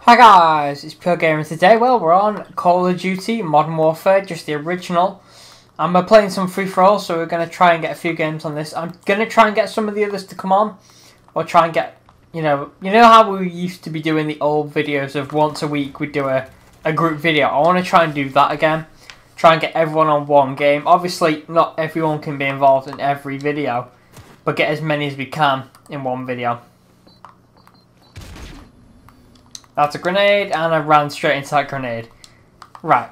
Hi guys, it's Pure Gamer. Today, well, we're on Call of Duty Modern Warfare, just the original. And we're playing some free-for-all, so we're going to try and get a few games on this. I'm going to try and get some of the others to come on, or try and get, you know how we used to be doing the old videos of once a week we'd do a group video. I want to try and do that again, try and get everyone on one game. Obviously, not everyone can be involved in every video, but get as many as we can in one video. That's a grenade, and I ran straight into that grenade. Right.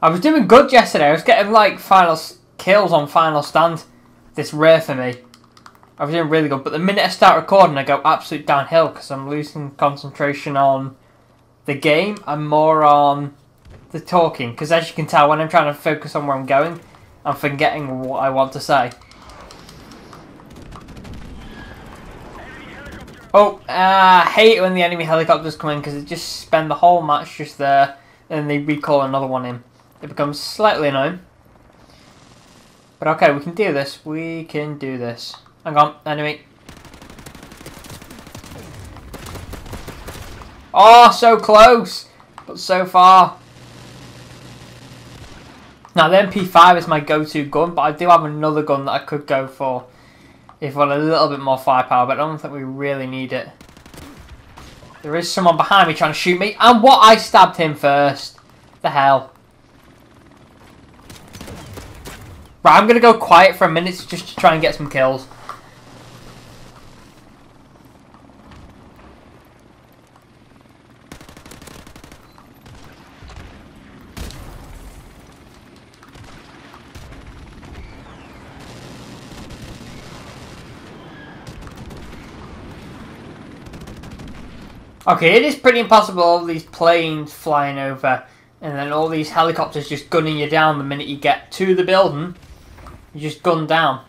I was doing good yesterday. I was getting, like, final kills on Final Stand. This rare for me. I was doing really good. But the minute I start recording, I go absolute downhill because I'm losing concentration on the game and more on the talking. Because as you can tell, when I'm trying to focus on where I'm going, I'm forgetting what I want to say. Oh, I hate when the enemy helicopters come in because they just spend the whole match just there and they recall another one in. It becomes slightly annoying. But okay, we can do this. We can do this. Hang on, enemy. Oh, so close, but so far. Now, the MP5 is my go-to gun, but I do have another gun that I could go for if I want a little bit more firepower, but I don't think we really need it. There is someone behind me trying to shoot me, and what? I stabbed him first. The hell. Right, I'm going to go quiet for a minute just to try and get some kills. Okay, it is pretty impossible, all these planes flying over and then all these helicopters just gunning you down the minute you get to the building. You just gun down.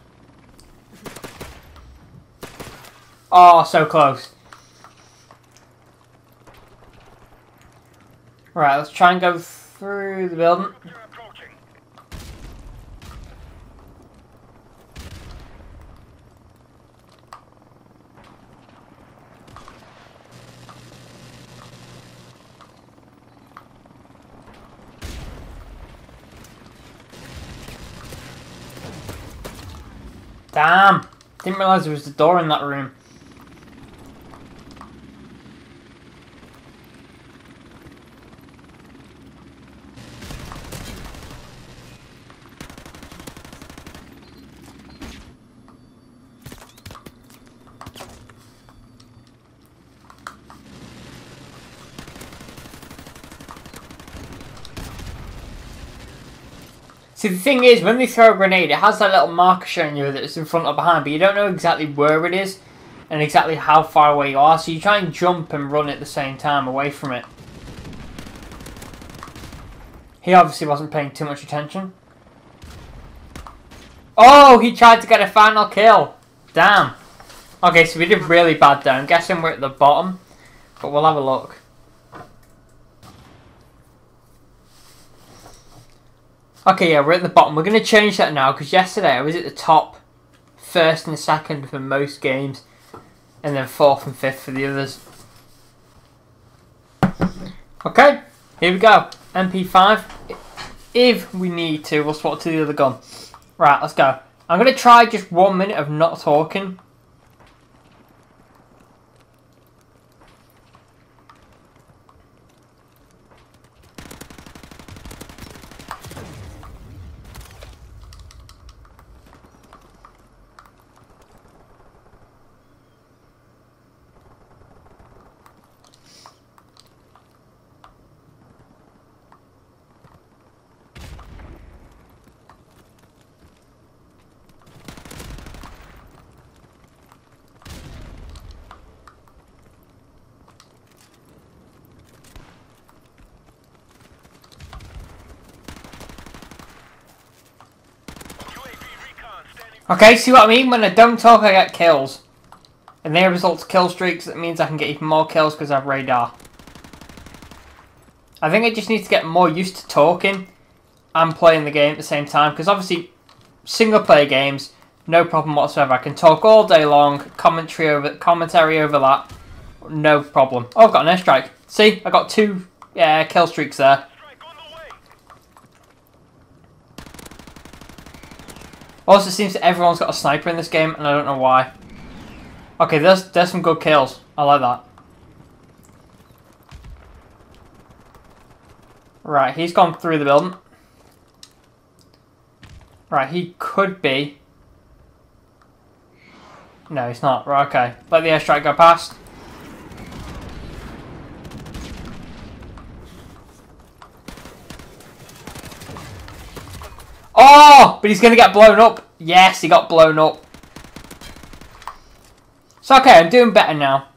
Oh, so close. Right, let's try and go through the building. Damn! Didn't realise there was a door in that room. See, the thing is, when they throw a grenade, it has that little marker showing you that it's in front or behind, but you don't know exactly where it is and exactly how far away you are, so you try and jump and run at the same time away from it. He obviously wasn't paying too much attention. Oh, he tried to get a final kill. Damn. Okay, so we did really bad there. I'm guessing we're at the bottom, but we'll have a look. Okay, yeah, we're at the bottom. We're going to change that now, because yesterday I was at the top, first and second for most games, and then fourth and fifth for the others. Okay, here we go. MP5. If we need to, we'll swap to the other gun. Right, let's go. I'm going to try just 1 minute of not talking. Okay, see what I mean? When I don't talk, I get kills. And they result to kill streaks. That means I can get even more kills because I have radar. I think I just need to get more used to talking and playing the game at the same time, because obviously single player games, no problem whatsoever. I can talk all day long, commentary over that, no problem. Oh, I've got an airstrike. See, I got two kill streaks there. Also, it seems that everyone's got a sniper in this game, and I don't know why. Okay, there's some good kills. I like that. Right, he's gone through the building. Right, he could be... No, he's not. Right, okay. Let the airstrike go past. Oh! But he's going to get blown up. Yes, he got blown up. So, okay, I'm doing better now.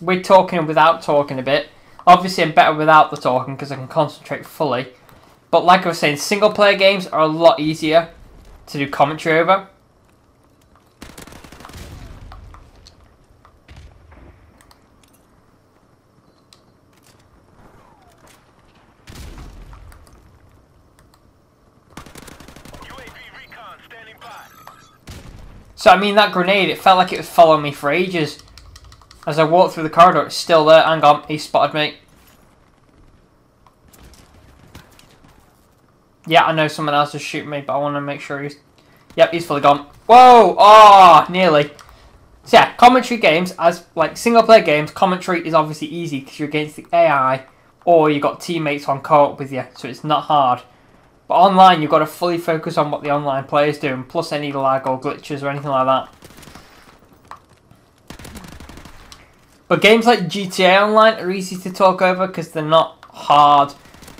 We're talking without talking a bit. Obviously, I'm better without the talking because I can concentrate fully. But like I was saying, single-player games are a lot easier to do commentary over. So, I mean, that grenade, it felt like it was following me for ages. As I walked through the corridor, it's still there. Hang on, he spotted me. Yeah, I know someone else is shooting me, but I want to make sure he's... Yep, he's fully gone. Whoa! Ah, oh, nearly. So, yeah, commentary games, as like single-player games, commentary is obviously easy because you're against the AI or you've got teammates on co-op with you, so it's not hard. But online, you've got to fully focus on what the online player's doing, plus any lag or glitches or anything like that. But games like GTA Online are easy to talk over because they're not hard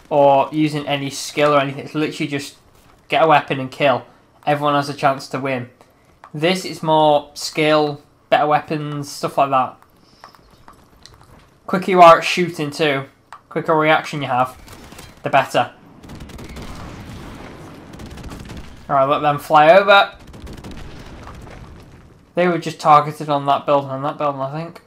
or using any skill or anything. It's literally just get a weapon and kill. Everyone has a chance to win. This is more skill, better weapons, stuff like that. Quicker you are at shooting too, quicker reaction you have, the better. Alright, let them fly over. They were just targeted on that building, I think.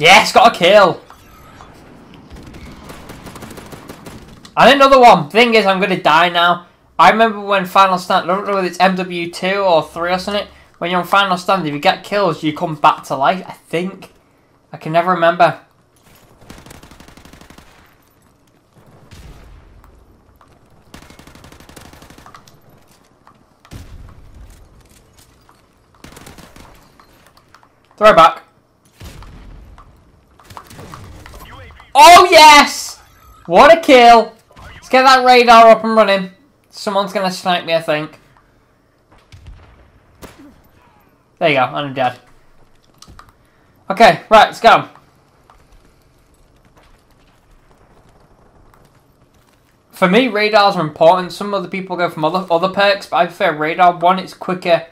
Yes, got a kill! And another one. Thing is, I'm going to die now. I remember when Final Stand, I don't know whether it's MW2 or 3 or something, when you're on Final Stand, if you get kills, you come back to life, I think. I can never remember. Throw it back. Oh, yes! What a kill! Get that radar up and running. Someone's going to snipe me, I think. There you go, and I'm dead. Okay, right, let's go. For me, radars are important. Some other people go from other perks, but I prefer radar. One, it's quicker.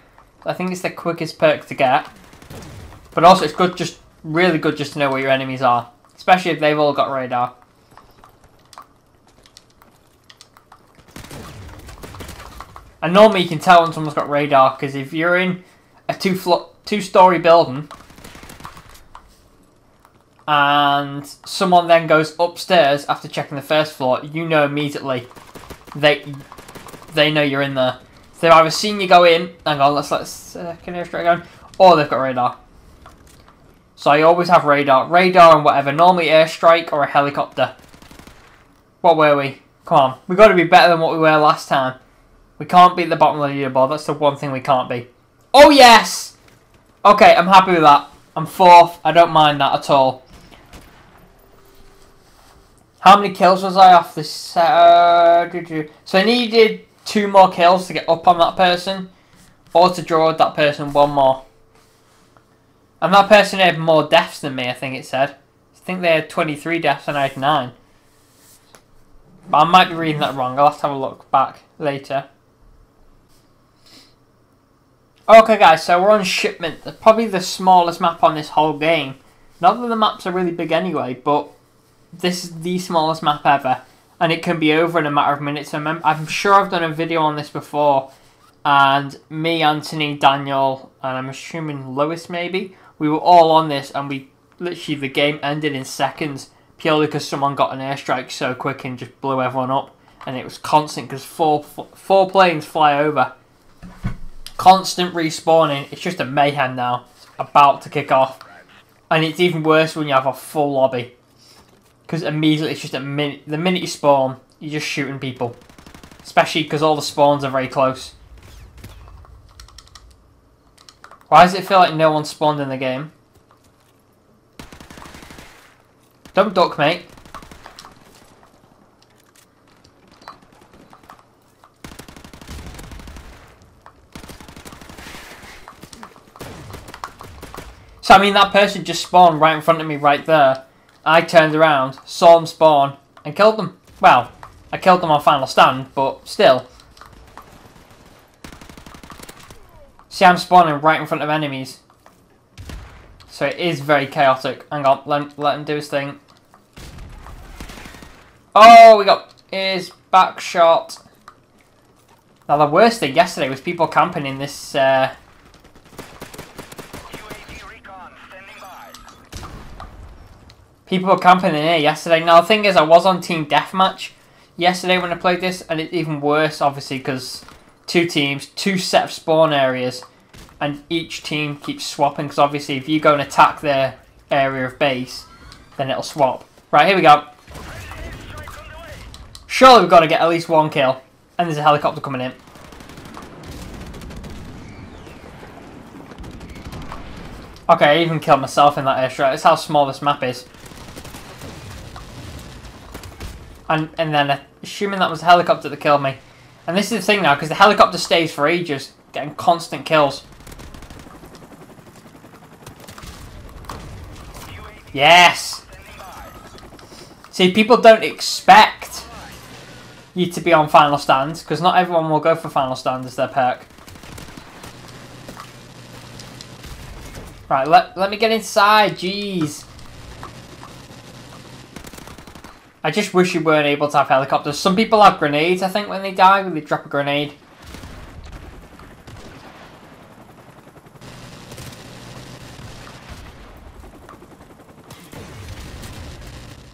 I think it's the quickest perk to get. But also, it's good, just really good just to know where your enemies are. Especially if they've all got radar. And normally you can tell when someone's got radar, because if you're in a two-story building and someone then goes upstairs after checking the first floor, you know immediately they know you're in there. So they've either seen you go in, hang on, let's let second airstrike go on, or they've got radar. So I always have radar and whatever, normally airstrike or a helicopter. What were we? Come on, we've got to be better than what we were last time. We can't beat the bottom of the leaderboard. That's the one thing we can't be. Oh, yes! Okay, I'm happy with that. I'm fourth. I don't mind that at all. How many kills was I off this? So I needed 2 more kills to get up on that person. Or to draw that person 1 more. And that person had more deaths than me, I think it said. I think they had 23 deaths and I had 9. But I might be reading that wrong. I'll have to have a look back later. Okay guys, so we're on Shipment, probably the smallest map on this whole game. Not that the maps are really big anyway, but this is the smallest map ever. and it can be over in a matter of minutes. I'm sure I've done a video on this before, and me, Anthony, Daniel, and I'm assuming Lewis maybe, we were all on this, and we literally, the game ended in seconds purely because someone got an airstrike so quick and just blew everyone up, and it was constant because four planes fly over. Constant respawning. It's just a mayhem now. It's about to kick off. And it's even worse when you have a full lobby, because immediately it's just a minute. The minute you spawn, you're just shooting people, especially because all the spawns are very close. Why does it feel like no one spawned in the game? Don't duck, mate. So I mean, that person just spawned right in front of me right there. I turned around, saw them spawn, and killed them. Well, I killed them on Final Stand, but still. See, I'm spawning right in front of enemies. So it is very chaotic. Hang on, let him do his thing. Oh, we got his back shot. Now the worst thing yesterday was people camping in this... People were camping in here yesterday. Now, the thing is, I was on Team Deathmatch yesterday when I played this, and it's even worse, obviously, because two teams, two set of spawn areas, and each team keeps swapping, because obviously if you go and attack their area of base, then it'll swap. Right, here we go. Surely we've got to get at least one kill, and there's a helicopter coming in. Okay, I even killed myself in that airstrike. That's how small this map is. And then, assuming that was the helicopter that killed me. And this is the thing now, because the helicopter stays for ages, getting constant kills. Yes! See, people don't expect you to be on Final Stands, because not everyone will go for Final Stand as their perk. Right, let me get inside, jeez. I just wish you weren't able to have helicopters. Some people have grenades, I think, when they die. When they drop a grenade.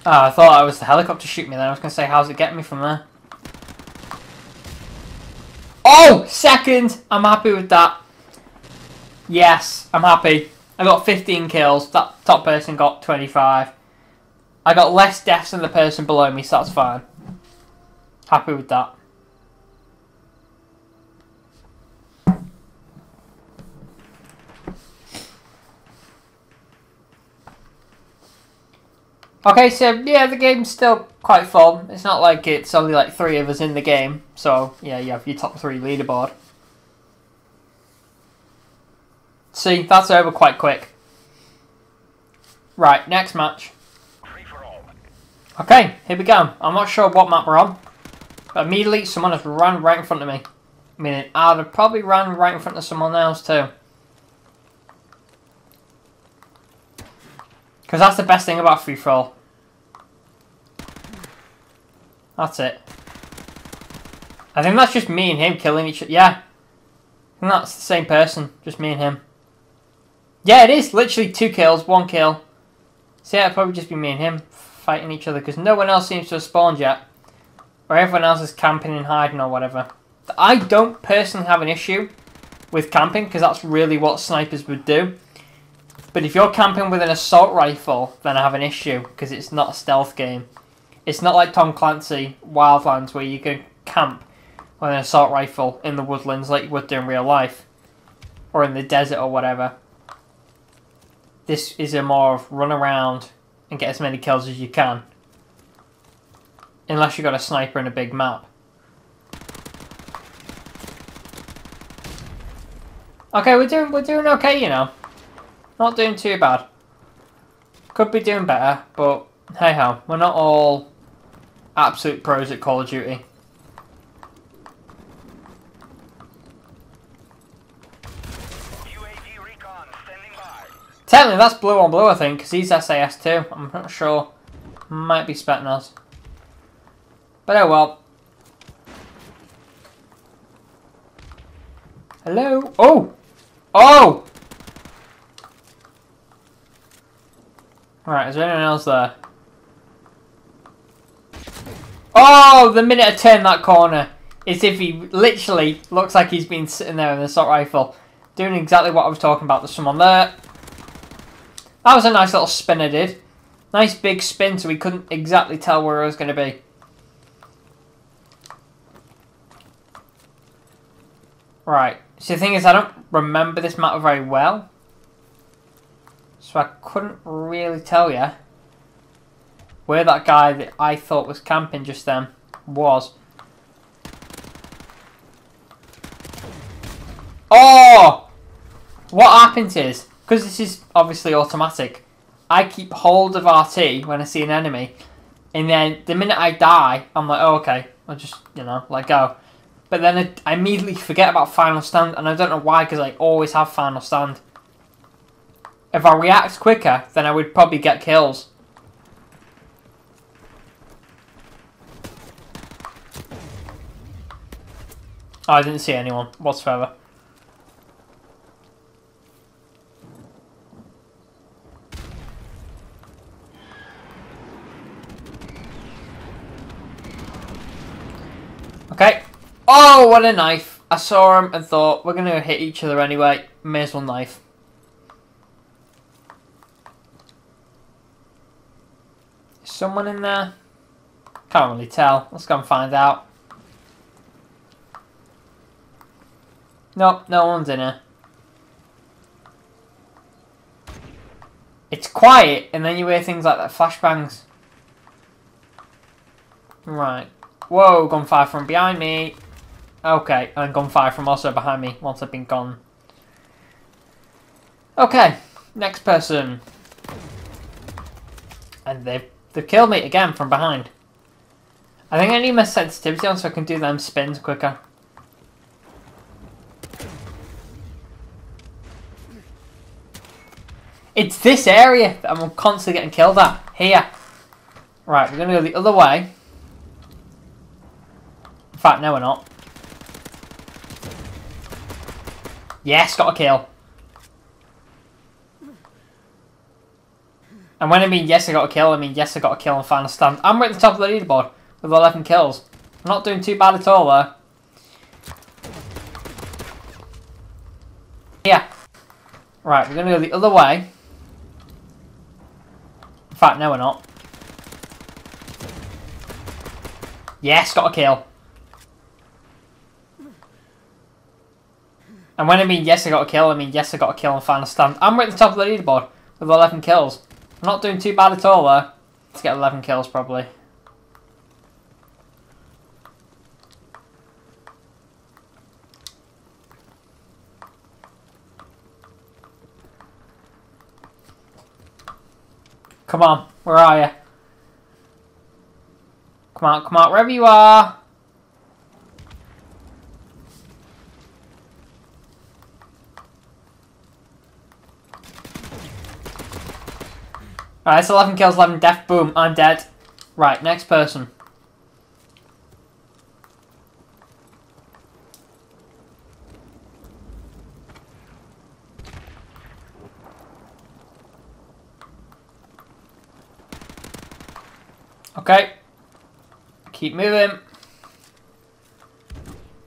Ah, oh, I thought it was the helicopter shooting me then. I was going to say, how's it getting me from there? Oh! Second! I'm happy with that. Yes, I'm happy. I got 15 kills. That top person got 25. I got less deaths than the person below me, so that's fine. Happy with that. Okay, so yeah, the game's still quite fun. It's not like it's only like 3 of us in the game. So yeah, you have your top 3 leaderboard. See, that's over quite quick. Right, next match. Okay, here we go. I'm not sure what map we're on, but immediately someone has run right in front of me. I mean, I'd have probably run right in front of someone else too. Because that's the best thing about free-for-all. That's it. I think that's just me and him killing each other. Yeah. I think that's the same person, just me and him. Yeah, it is. Literally 2 kills, 1 kill. So yeah, it'd probably just be me and him fighting each other, because no one else seems to have spawned yet, or everyone else is camping and hiding or whatever. I don't personally have an issue with camping, because that's really what snipers would do, but if you're camping with an assault rifle, then I have an issue, because it's not a stealth game. It's not like Tom Clancy Wildlands, where you can camp with an assault rifle in the woodlands like you would do in real life, or in the desert or whatever. This is a more of run around and get as many kills as you can, unless you've got a sniper and a big map. Okay, we're doing okay, you know. Not doing too bad. Could be doing better, but hey ho, we're not all absolute pros at Call of Duty. Technically, that's blue on blue, I think, because he's SAS too. I'm not sure. Might be Spetsnaz. But oh well. Hello? Oh! Oh! Alright, is there anyone else there? Oh! The minute I turn that corner, it's if he literally looks like he's been sitting there with an assault rifle, doing exactly what I was talking about. There's someone there. That was a nice little spin I did. Nice big spin, so we couldn't exactly tell where I was going to be. Right, so the thing is I don't remember this map very well, so I couldn't really tell you where that guy that I thought was camping just then was. Oh! What happens is, because this is obviously automatic, I keep hold of RT when I see an enemy, and then the minute I die, I'm like, oh okay, I'll just, you know, let go. But then I immediately forget about Final Stand, and I don't know why, because I always have Final Stand. If I react quicker, then I would probably get kills. Oh, I didn't see anyone whatsoever. Okay. Oh, what a knife. I saw him and thought, we're going to hit each other anyway. May as well knife. Is someone in there? Can't really tell. Let's go and find out. Nope, no one's in here. It's quiet, and then you hear things like that, flashbangs. Right. Whoa, gunfire from behind me. Okay, and gunfire from also behind me once I've been gone. Okay, next person. And they've killed me again from behind. I think I need my sensitivity on so I can do them spins quicker. It's this area that I'm constantly getting killed at. Here. Right, we're going to go the other way. In fact, no we're not. Yes, got a kill. And when I mean yes I got a kill, I mean yes I got a kill on Final Stand. I'm right at the top of the leaderboard with 11 kills. I'm not doing too bad at all there. Yeah. Right, we're going to go the other way. In fact, no we're not. Yes, got a kill. And when I mean yes I got a kill, I mean yes I got a kill on Final Stand. I'm right at the top of the leaderboard with 11 kills. I'm not doing too bad at all there. Let's get 11 kills probably. Come on, where are you? Come out, wherever you are! Alright, it's 11 kills, 11 death. Boom, I'm dead. Right, next person. Okay. Keep moving.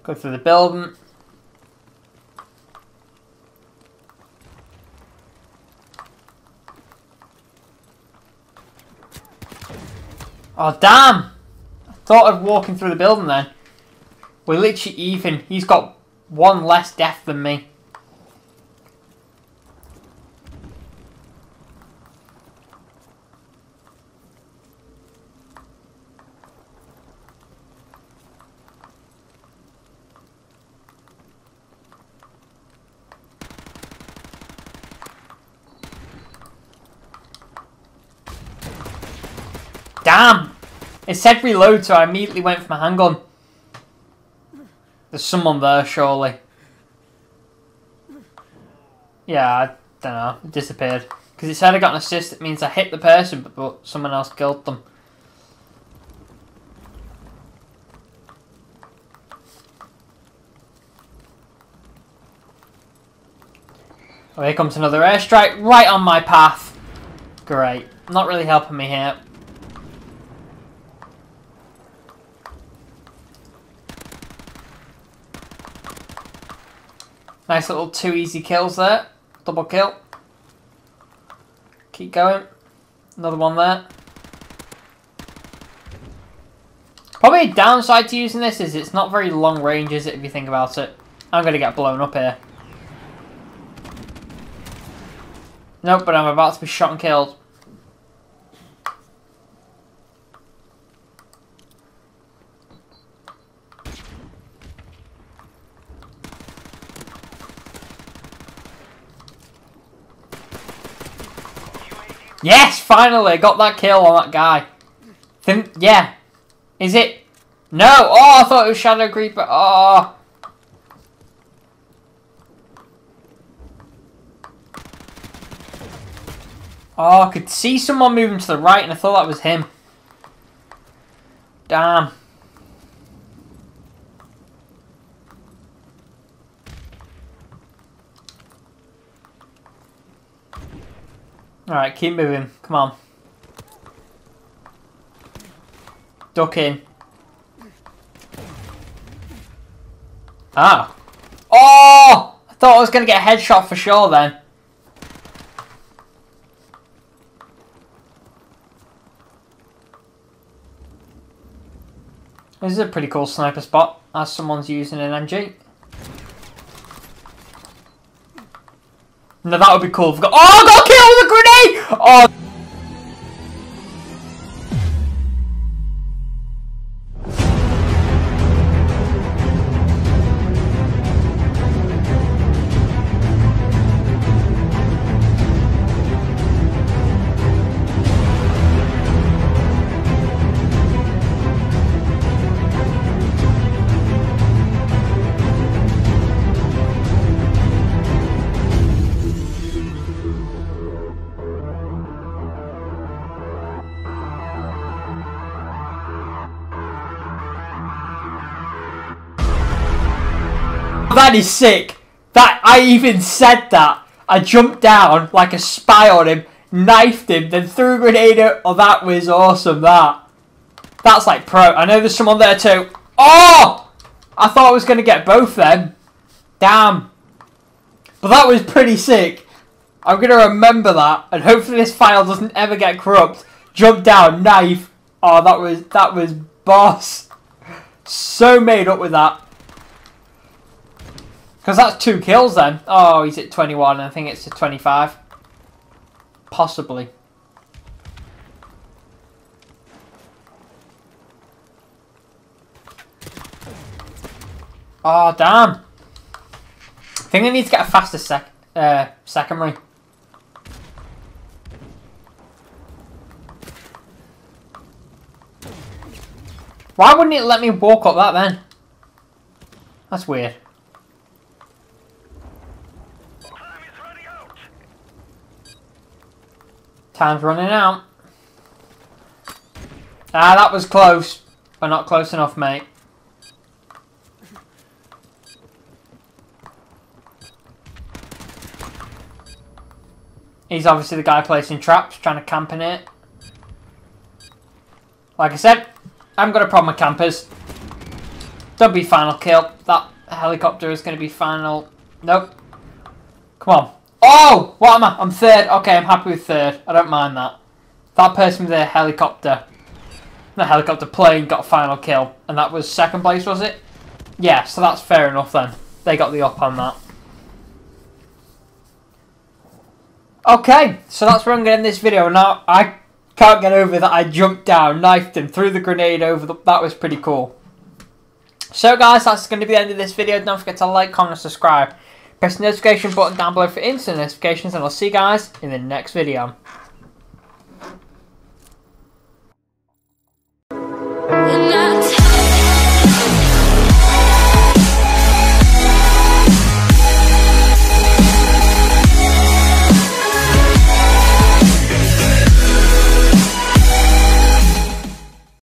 Go through the building. Oh, damn! I thought of walking through the building then. We're literally even. He's got one less death than me. Damn! It said reload, so I immediately went for my handgun. There's someone there, surely. Yeah, I don't know. It disappeared. Because it said I got an assist, it means I hit the person, but someone else killed them. Oh, here comes another airstrike right on my path. Great. Not really helping me here. Nice little two easy kills there. Double kill. Keep going. Another one there. Probably a downside to using this is it's not very long range, is it, if you think about it? I'm going to get blown up here. Nope, but I'm about to be shot and killed. Yes, finally, I got that kill on that guy. Yeah. Is it? No! Oh, I thought it was Shadow Creeper. Oh! Oh, I could see someone moving to the right and I thought that was him. Damn. Alright, keep moving. Come on. Duck in. Ah. Oh! I thought I was going to get a headshot for sure then. This is a pretty cool sniper spot as someone's using an MG. No, that would be cool. Oh, I got killed with a grenade! Oh! That is sick. That I even said that. I jumped down like a spy on him, knifed him, then threw a grenade out. Oh, that was awesome, that. That's like pro. I know there's someone there too. Oh! I thought I was going to get both then. Damn. But that was pretty sick. I'm going to remember that. And hopefully this file doesn't ever get corrupt. Jump down, knife. Oh, that was boss. So made up with that. Because that's two kills then. Oh, he's at 21. I think it's a 25. Possibly. Oh, damn. I think I need to get a faster secondary. Why wouldn't it let me walk up that then? That's weird. Time's running out. Ah, that was close. But not close enough, mate. He's obviously the guy placing traps, trying to camp in it. Like I said, I haven't got a problem with campers. That'll be final kill. That helicopter is going to be final. Nope. Come on. Oh! What am I? I'm third. Okay, I'm happy with third. I don't mind that. That person with the helicopter. The helicopter plane got a final kill. And that was second place, was it? Yeah, so that's fair enough then. They got the up on that. Okay, so that's where I'm going to end this video. Now, I can't get over that I jumped down, knifed him, threw the grenade over. That was pretty cool. So guys, that's going to be the end of this video. Don't forget to like, comment, and subscribe. Press the notification button down below for instant notifications, and I'll see you guys in the next video.